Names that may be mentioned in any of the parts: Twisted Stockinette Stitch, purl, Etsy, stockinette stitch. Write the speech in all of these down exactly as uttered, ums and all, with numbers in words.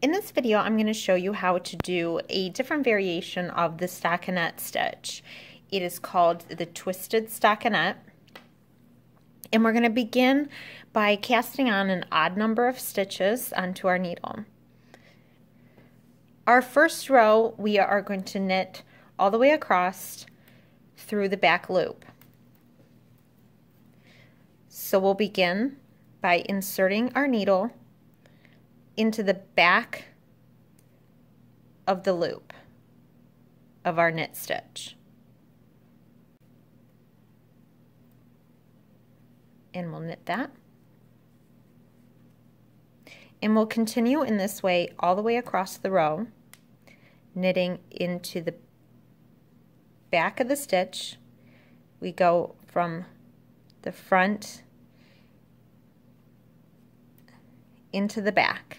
In this video, I'm going to show you how to do a different variation of the stockinette stitch. It is called the Twisted Stockinette. And we're going to begin by casting on an odd number of stitches onto our needle. Our first row, we are going to knit all the way across through the back loop. So we'll begin by inserting our needle into the back of the loop of our knit stitch. And we'll knit that. And we'll continue in this way all the way across the row, knitting into the back of the stitch. We go from the front into the back.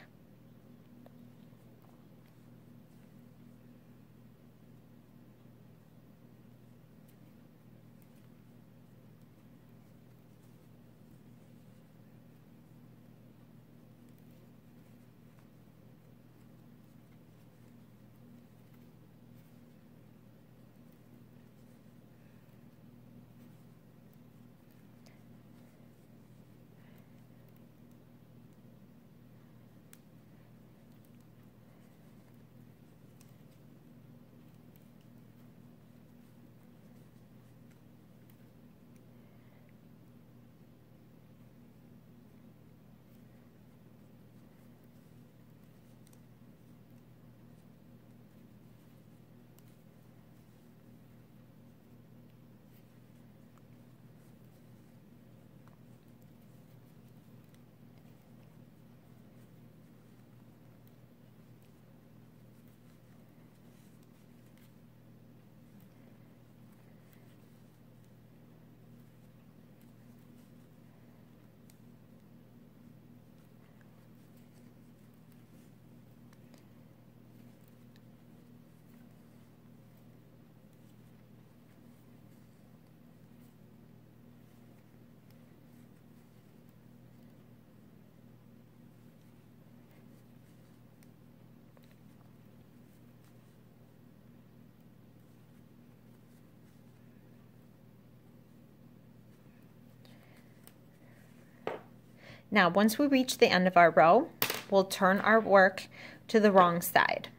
Now, once we reach the end of our row, we'll turn our work to the wrong side.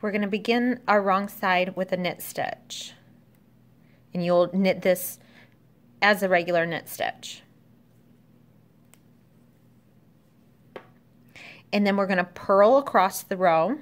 We're going to begin our wrong side with a knit stitch. And you'll knit this as a regular knit stitch. And then we're going to purl across the row.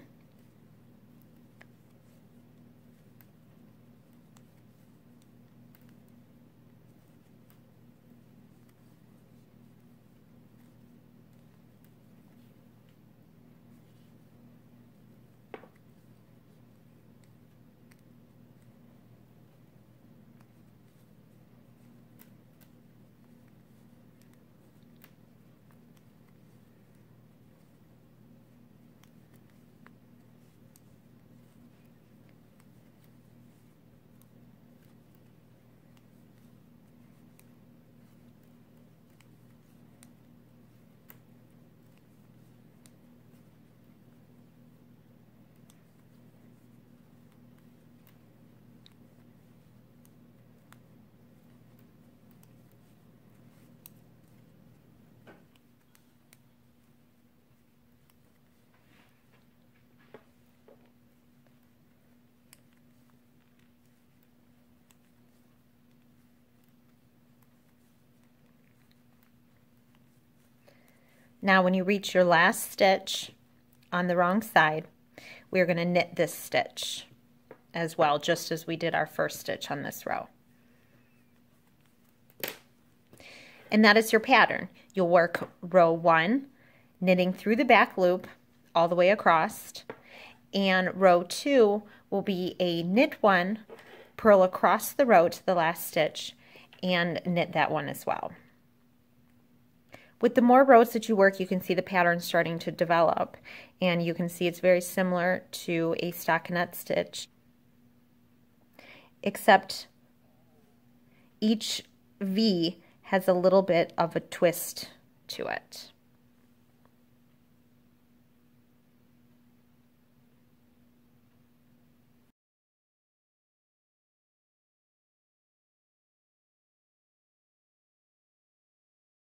Now, when you reach your last stitch on the wrong side, we're going to knit this stitch as well, just as we did our first stitch on this row. And that is your pattern. You'll work row one, knitting through the back loop all the way across, and row two will be a knit one, purl across the row to the last stitch, and knit that one as well. With the more rows that you work, you can see the pattern starting to develop, and you can see it's very similar to a stockinette stitch, except each V has a little bit of a twist to it.